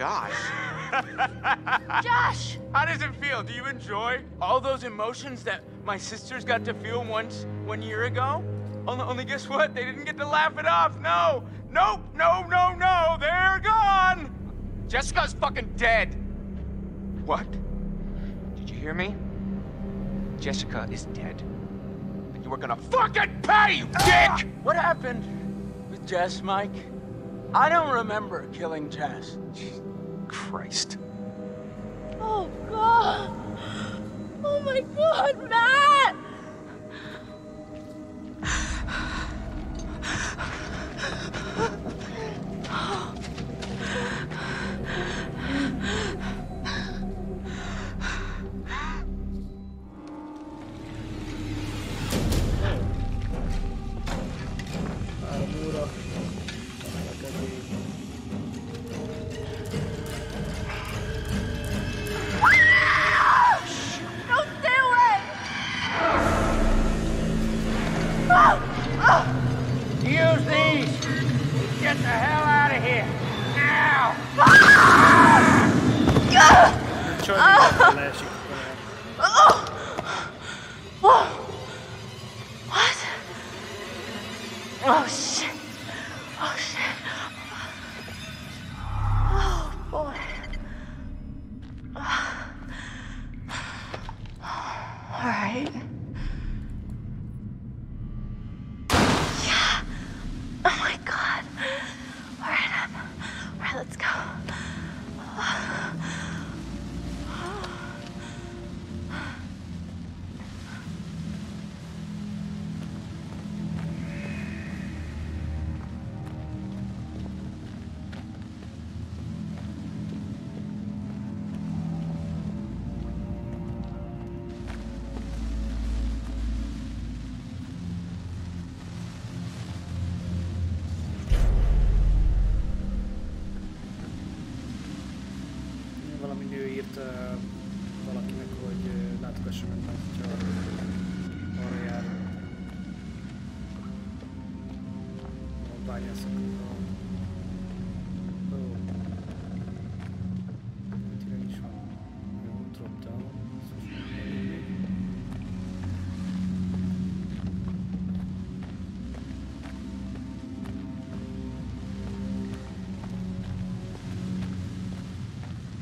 Josh. Josh! How does it feel? Do you enjoy all those emotions that my sisters got to feel once, 1 year ago? Only guess what? They didn't get to laugh it off. No! Nope! No, no, no! They're gone! Jessica's fucking dead! What? Did you hear me? Jessica is dead. But you were gonna fucking pay, you dick! What happened with Jess, Mike? I don't remember killing Jess. Christ. Oh, God. Oh, my God, Matt!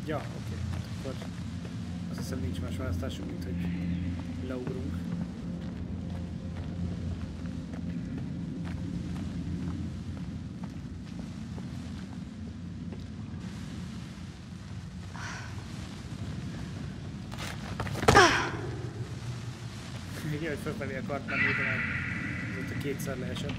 Ja, oké. Okay. Azt hiszem nincs más választásunk, mint hogy leugrunk. Még jaj, hogy fölfelé akart menni, de az ott a kétszer leesett.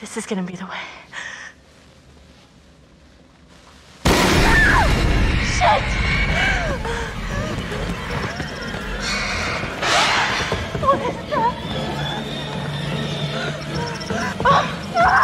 This is gonna be the way. Shit! What is that? Oh, no!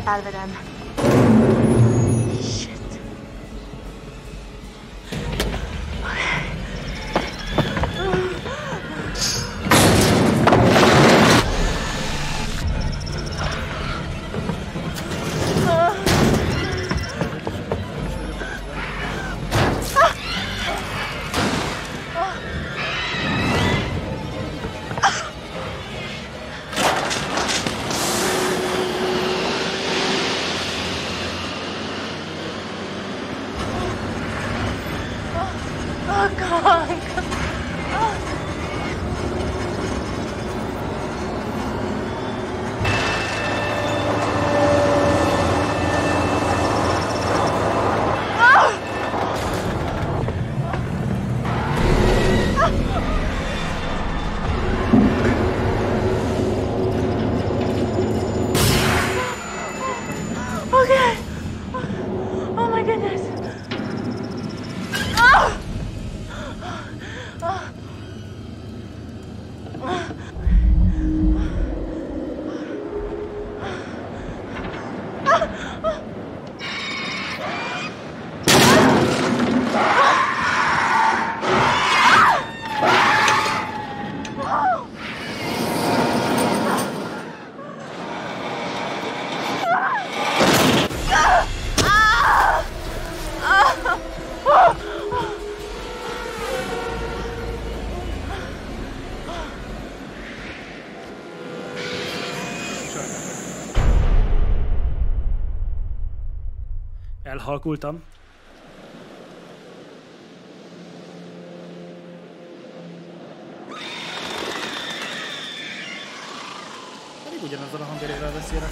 out of them. Shit. Elhalkultam. Pedig ugyanazzal a hangerővel beszélek.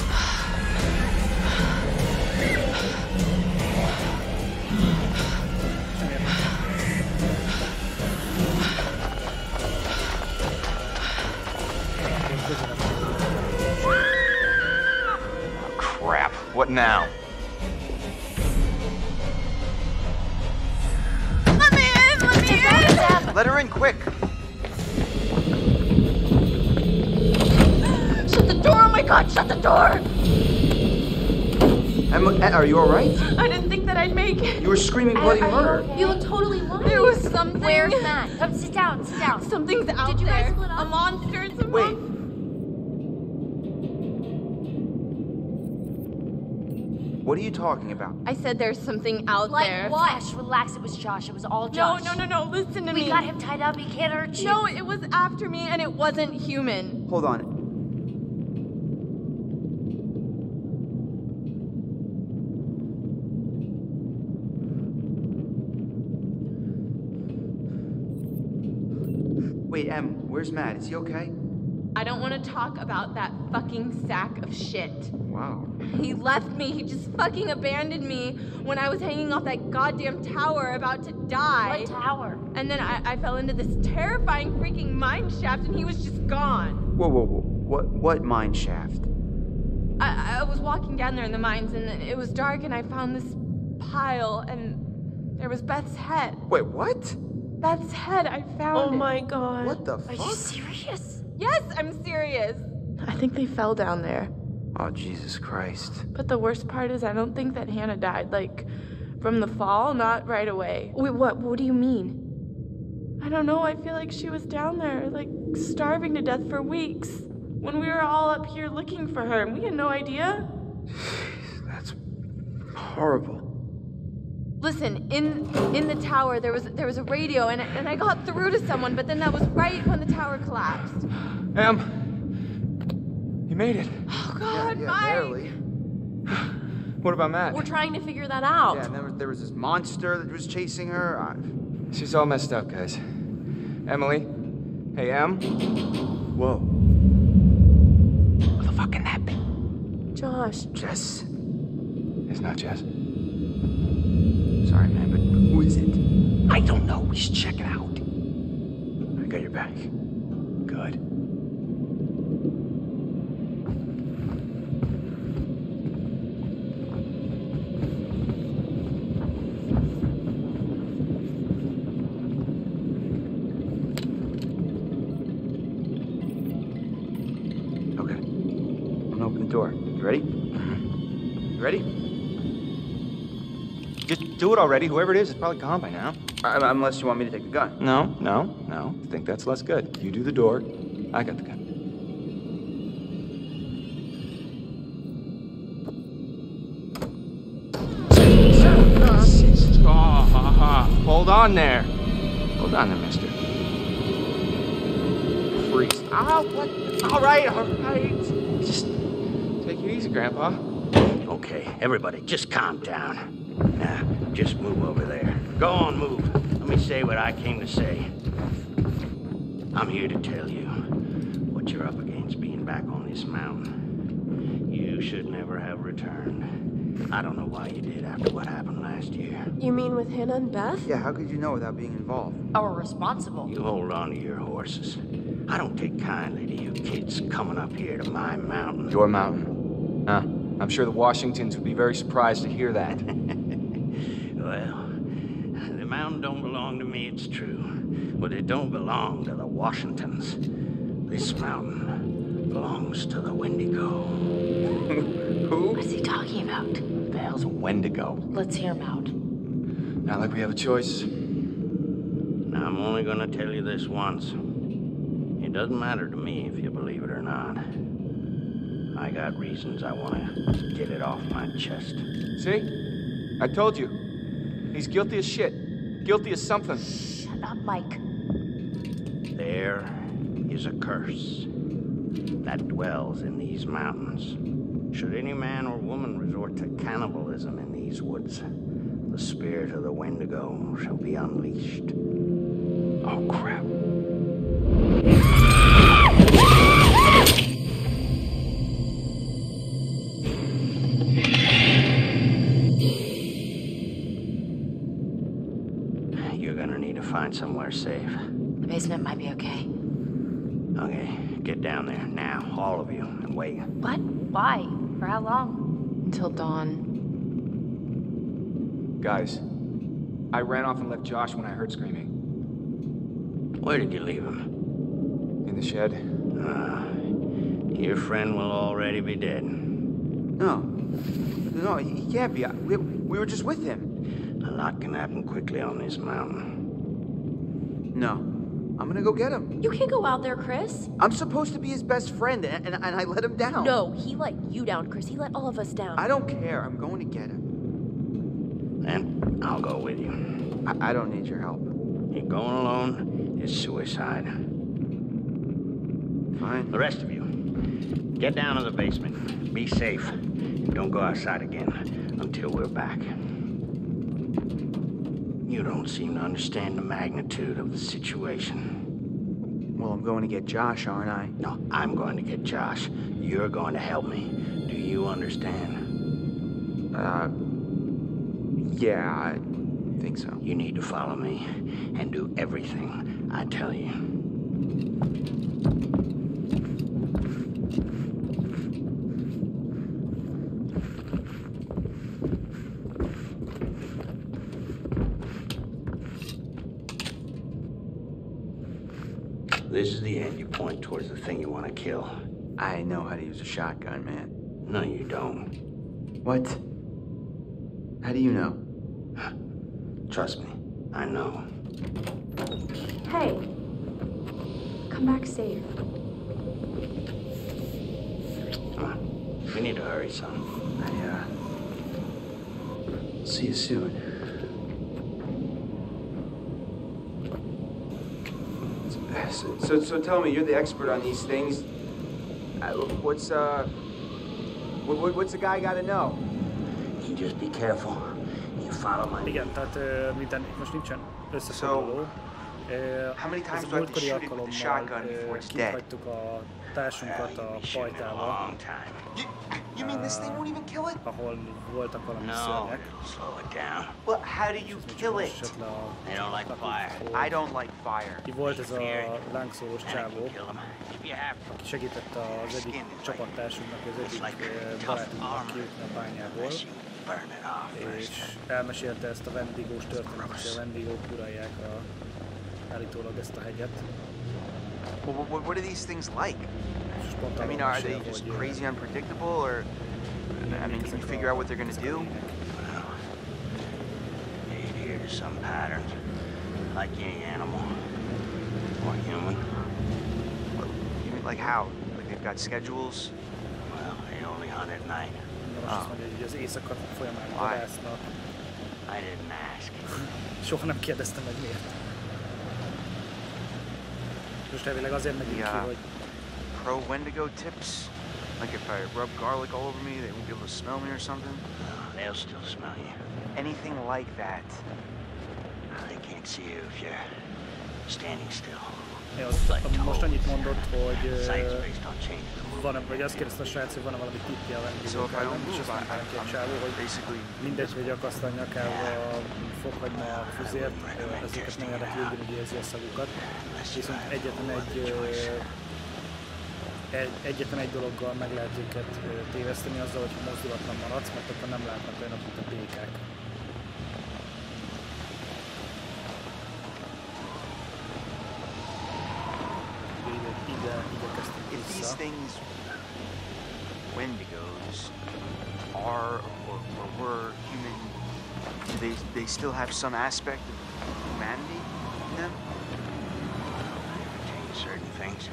Nem értem. Crap, what now? Let her in quick. Shut the door, oh my God, shut the door. Emma, are you all right? I didn't think that I'd make it. You were screaming bloody murder. Okay. You look totally lying. There was something. Where's Matt? Come sit down, sit down. Something's out there. Did you guys split up? A monster and some Wait. What are you talking about? I said there's something out there. Like what? Josh, relax. It was Josh. It was all Josh. No, no, no, no. Listen to me. We got him tied up. He can't hurt you. No, it was after me, and it wasn't human. Hold on. Wait, Em, where's Matt? Is he okay? I don't want to talk about that fucking sack of shit. Wow. He left me. He just fucking abandoned me when I was hanging off that goddamn tower about to die. What tower? And then I fell into this terrifying freaking mine shaft and he was just gone. Whoa, whoa, whoa. What mine shaft? I was walking down there in the mines and it was dark and I found this pile and there was Beth's head. Wait, what? Beth's head. I found it. Oh my God. What the fuck? Are you serious? Yes, I'm serious. I think they fell down there. Oh, Jesus Christ. But the worst part is I don't think that Hannah died, like, from the fall, not right away. Wait, what do you mean? I don't know, I feel like she was down there, like, starving to death for weeks when we were all up here looking for her, and we had no idea. Jeez, that's horrible. Listen, in the tower there was a radio and I got through to someone, but then that was right when the tower collapsed. Em, you made it. Oh God, yeah, Mike. Barely. What about Matt? We're trying to figure that out. Yeah, and there was this monster that was chasing her. She's all messed up, guys. Emily, hey Em. Whoa. What the fuck can that be? Josh. Jess. It's not Jess. Sorry, man, but who is it? I don't know. We should check it out. I got your back. Good. Okay. I'm gonna open the door. You ready? You ready? Just do it already. Whoever it is probably gone by now. Unless you want me to take the gun. No. I think that's less good. You do the door. I got the gun. Hold on there. Hold on there, mister. Freeze. Ah, what? All right. Just take it easy, Grandpa. Okay, everybody, just calm down. Now, just move over there. Go on, move. Let me say what I came to say. I'm here to tell you what you're up against being back on this mountain. You should never have returned. I don't know why you did after what happened last year. You mean with Hannah and Beth? Yeah, how could you know without being involved? Oh, we're responsible. You hold on to your horses. I don't take kindly to you kids coming up here to my mountain. Your mountain? Huh? I'm sure the Washingtons would be very surprised to hear that. Well, the mountain don't belong to me, it's true. But it don't belong to the Washingtons. This mountain belongs to the Wendigo. Who? What is he talking about? The hell's a Wendigo? Let's hear him out. Not like we have a choice. Now, I'm only gonna tell you this once. It doesn't matter to me if you believe it or not. I got reasons I wanna get it off my chest. See? I told you. He's guilty as shit. Guilty as something. Shut up, Mike. There is a curse that dwells in these mountains. Should any man or woman resort to cannibalism in these woods, the spirit of the Wendigo shall be unleashed. Oh, crap. You're gonna need to find somewhere safe. The basement might be okay. Okay, get down there now, all of you, and wait. What? Why? For how long? Until dawn. Guys, I ran off and left Josh when I heard screaming. Where did you leave him? In the shed. Your friend will already be dead. No, he can't be. We were just with him. A lot can happen quickly on this mountain. No. I'm gonna go get him. You can't go out there, Chris. I'm supposed to be his best friend, and I let him down. No, he let you down, Chris. He let all of us down. I don't care. I'm going to get him. Then I'll go with you. I don't need your help. You're going alone is suicide. Fine. The rest of you, get down to the basement. Be safe. Don't go outside again until we're back. You don't seem to understand the magnitude of the situation. Well, I'm going to get Josh, aren't I? No, I'm going to get Josh. You're going to help me. Do you understand? Yeah, I think so. You need to follow me and do everything I tell you. This is the end. You point towards the thing you want to kill. I know how to use a shotgun, man. No, you don't. What? How do you know? Trust me, I know. Hey, come back safe. Come on, we need to hurry, son. See you soon. So tell me, you're the expert on these things. What's the guy gotta know? You just be careful. You follow my... So, how many times do I have to shoot it with the shotgun before it's dead? You mean this thing won't even kill it? No, slow it down. Well, how do you kill it? They don't like fire. I don't like fire. Ki volt ez a lángszórós csávó, aki segített az egyik csapattársunknak, az egyik barátunknak kijutni a bányából, és elmesélte ezt a vendigós történetet, hogy a vendigók uralják állítólag ezt a hegyet. What are these things like? I mean, are they just crazy unpredictable, or I mean, can you figure out what they're gonna do? Well, they adhere to some patterns, like any animal or human. What, you mean, like how? Like they've got schedules? Well, they only hunt at night. Oh. Why? I didn't ask. Soha nem kérdeztem, hogy miért. Most elvileg azért megyünk ki, hogy... Pro Wendigo tips? Like if I rub garlic all over me, they won't be able to smell me or something? No, they'll still smell you. Anything like that. They can't see you if you're standing still. Most annyit mondott, hogy... Vagy azt kérdezte a srác, hogy van-e valami tippje a Wendigo-káról, és azt mondta neki a csávó, hogy mindegy, hogy akaszt a nyakába fokhagyna a fuzért, ezeket nem érdekli, ugyanúgy érzi a szavukat. Viszont egyetlen egy dologgal meg lehet őket téveszteni, azzal, hogy mozdulatlan maradsz, mert akkor nem látnak olyanok, mint a békák. These things, Wendigos, are or were human. Do they still have some aspect of humanity in them? They change certain things.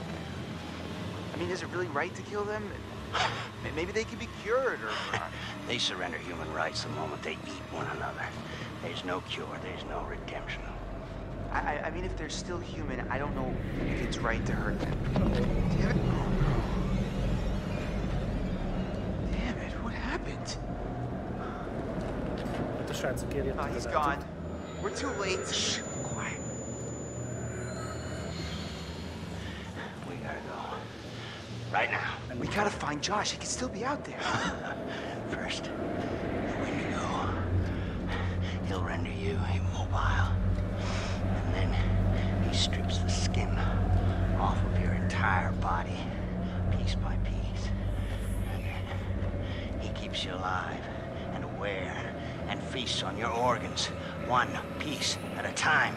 I mean, is it really right to kill them? Maybe they could be cured or not. They surrender human rights the moment they eat one another. There's no cure, there's no redemption. I mean, if they're still human, I don't know if it's right to hurt them. Damn it, what happened? Oh, he's gone. We're too late. Shh, quiet. We gotta go. Right now. And we gotta find Josh. He could still be out there. First, when you go, he'll render you immobile. He strips the skin off of your entire body, piece by piece. And then he keeps you alive and aware and feasts on your organs, one piece at a time.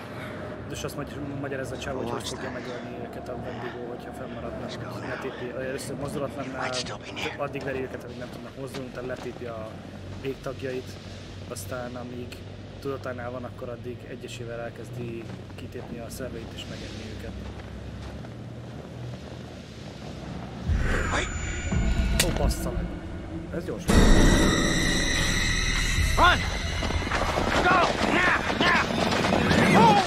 És azt magyarázza a csávó, hogy hogy fogja megölni őket a Wendigo, hogyha fennmaradnak. Letépi, először mozdulatlannál, addig veri őket, amíg nem tudnak mozdulni, utána letépi a végtagjait, aztán amíg tudatánál van, akkor addig egyesével elkezdi kitépni a szerveit és megenni őket. Ó, bassza meg! Ez gyors. Run! Go! Now! Now! Oh!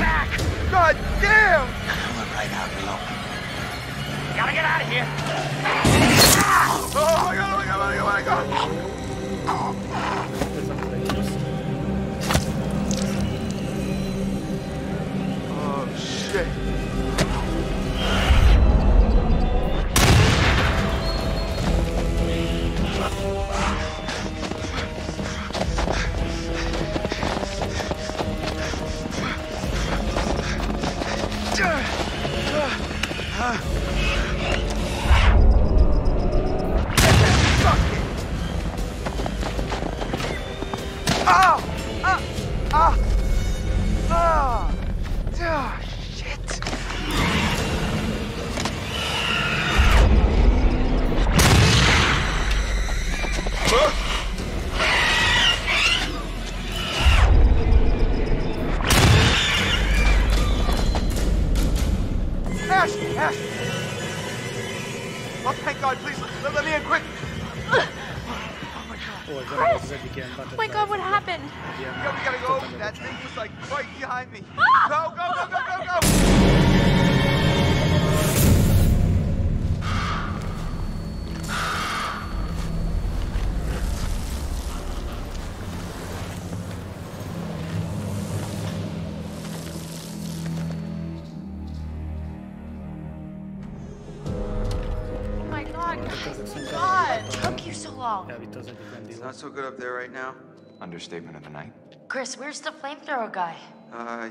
Back! God damn! We're right out below. Gotta get out of here! Oh my god! Oh my god! Oh my god! Oh my god! Oh shit. Not so good up there right now. Understatement of the night. Chris, where's the flamethrower guy?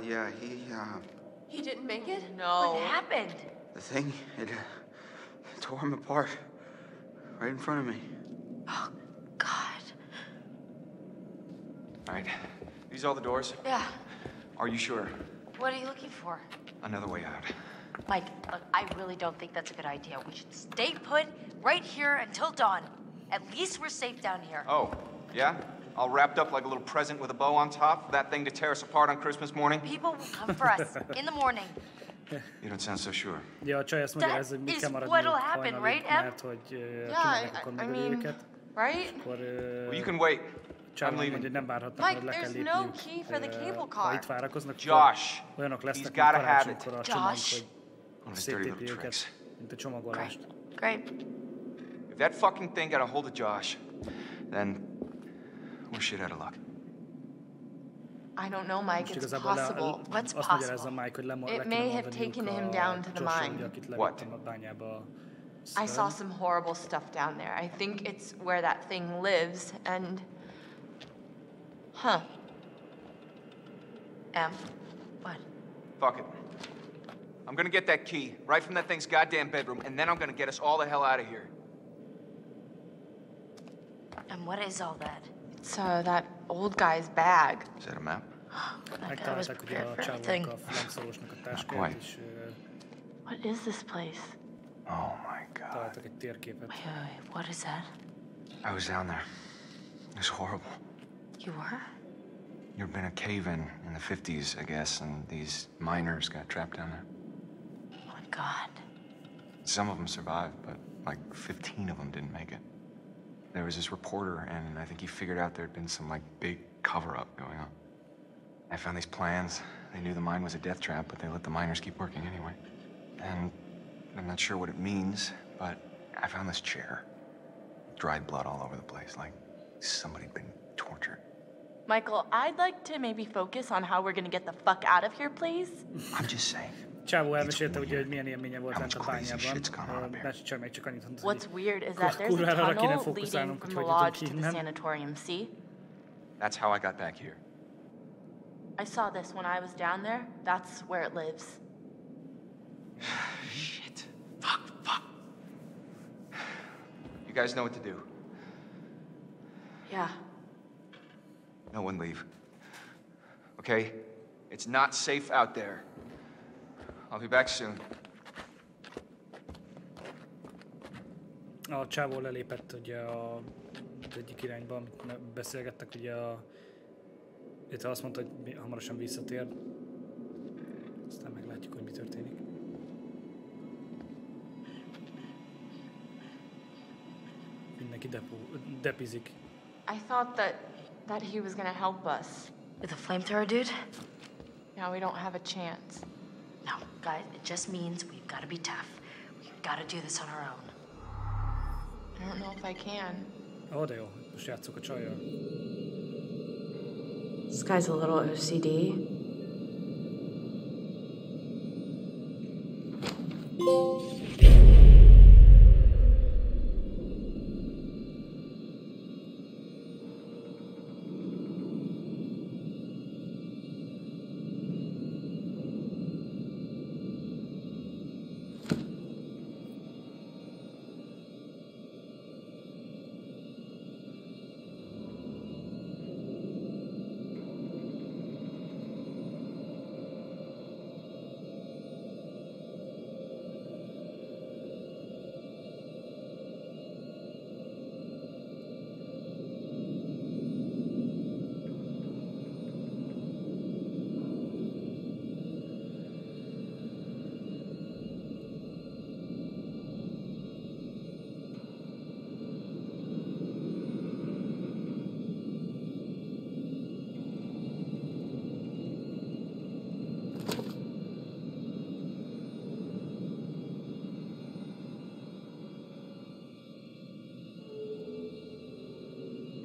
Yeah, he didn't make it? No. What happened? The thing, it tore him apart. Right in front of me. Oh, God. All right. These all the doors? Yeah. Are you sure? What are you looking for? Another way out. Mike, look, I really don't think that's a good idea. We should stay put right here until dawn. At least we're safe down here. Oh, yeah? All wrapped up like a little present with a bow on top for that thing to tear us apart on Christmas morning? People will come for us in the morning. You don't sound so sure. That is what'll happen, right, Em? Yeah, I mean, right? Well, you can wait. I'm leaving. Mike, there's no key for the cable car. Josh, he's gotta have it. Josh. One of his dirty little tricks. Great. If that fucking thing got a hold of Josh, then we're shit out of luck. I don't know, Mike. It's possible. What's possible? It may have taken him down to the mine. What? I saw some horrible stuff down there. I think it's where that thing lives, and... Huh. Em, what? Fuck it. I'm gonna get that key, right from that thing's goddamn bedroom, and then I'm gonna get us all the hell out of here. And what is all that? So that old guy's bag. Is that a map? I was prepared for everything. Not quite. What is this place? Oh my god. Wait, what is that? I was down there. It was horrible. You were? There'd been a cave-in in the 50s, I guess, and these miners got trapped down there. Oh my god. Some of them survived, but like 15 of them didn't make it. There was this reporter, and I think he figured out there'd been some, like, big cover-up going on. I found these plans. They knew the mine was a death trap, but they let the miners keep working anyway. And I'm not sure what it means, but I found this chair. Dried blood all over the place, like somebody'd been tortured. Michael, I'd like to maybe focus on how we're gonna get the fuck out of here, please. I'm just saying. What's weird is that there's a tunnel leading from the lodge to the sanatorium, see? That's how I got back here. I saw this when I was down there. That's where it lives. Shit. Fuck. You guys know what to do. Yeah. No one leave. Okay? It's not safe out there. I'll be back soon. A csávó lelépett ugye az egyik irányba, beszélgettek ugye itt azt mondta, hogy hamarosan visszatér. Aztán meglátjuk, hogy mi történik. Mindenki depizik. I thought that he was gonna help us. With a flamethrower, dude? Now we don't have a chance. No, guys, it just means we've got to be tough. We've got to do this on our own. I don't know if I can. Oh, dear. This guy's a little OCD.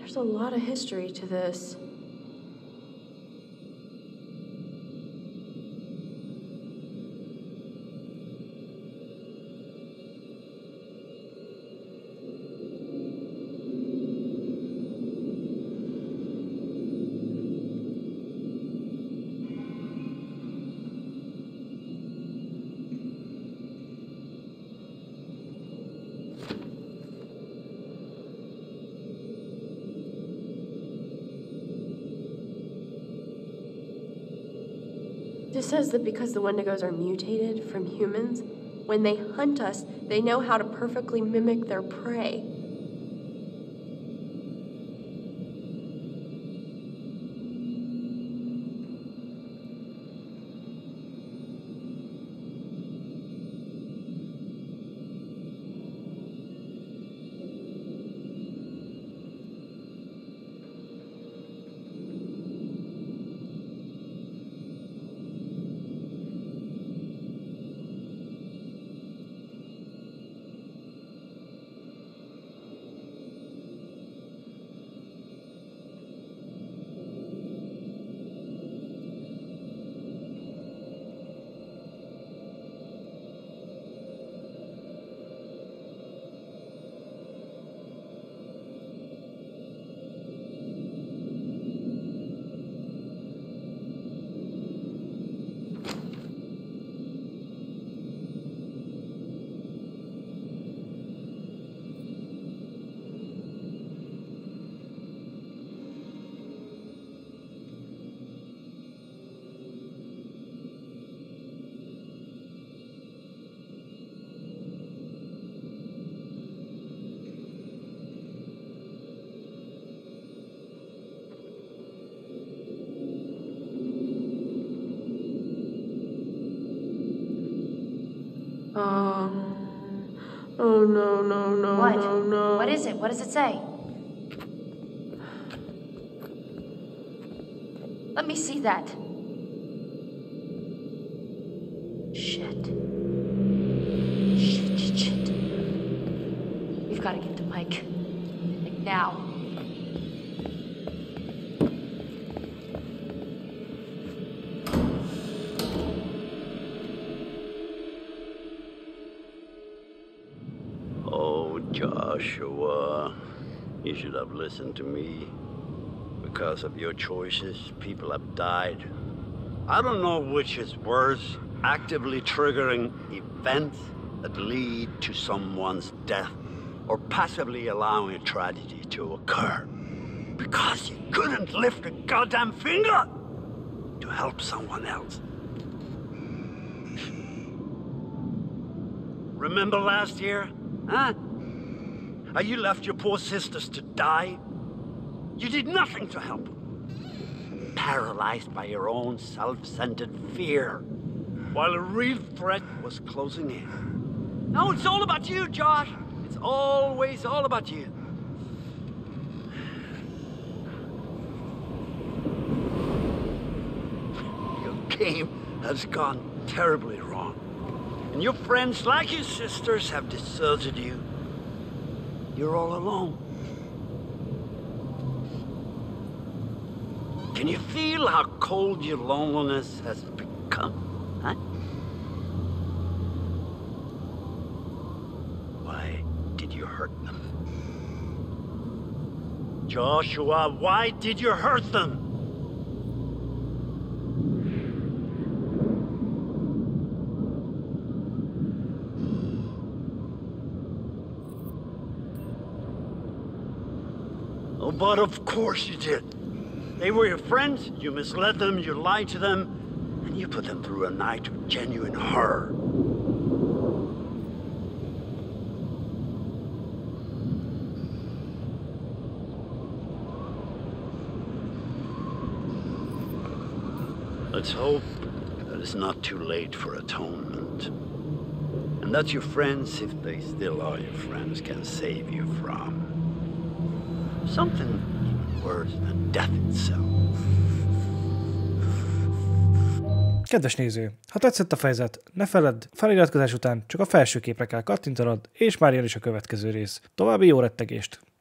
There's a lot of history to this. says that because the Wendigos are mutated from humans, when they hunt us, they know how to perfectly mimic their prey. Oh, no, no, no, what? No, no. What is it? What does it say? Let me see that. Shit. Shit, shit, shit. We've got to get to Mike. Like, now. Joshua, you should have listened to me. Because of your choices, people have died. I don't know which is worse, actively triggering events that lead to someone's death, or passively allowing a tragedy to occur. Because you couldn't lift a goddamn finger to help someone else. Remember last year, huh? How you left your poor sisters to die? You did nothing to help them. Paralyzed by your own self-centered fear, while a real threat was closing in. No, it's all about you, Josh. It's always all about you. Your game has gone terribly wrong. And your friends, like your sisters, have deserted you. You're all alone. Can you feel how cold your loneliness has become, huh? Why did you hurt them? Joshua, why did you hurt them? But of course you did. They were your friends, you misled them, you lied to them, and you put them through a night of genuine horror. Let's hope that it's not too late for atonement. And that your friends, if they still are your friends, can save you from something even worse than death itself. Kedves néző, ha tetszett a fejezet, ne feledd, feliratkozás után csak a felső képre kell kattintanod, és már jön is a következő rész. További jó rettegést!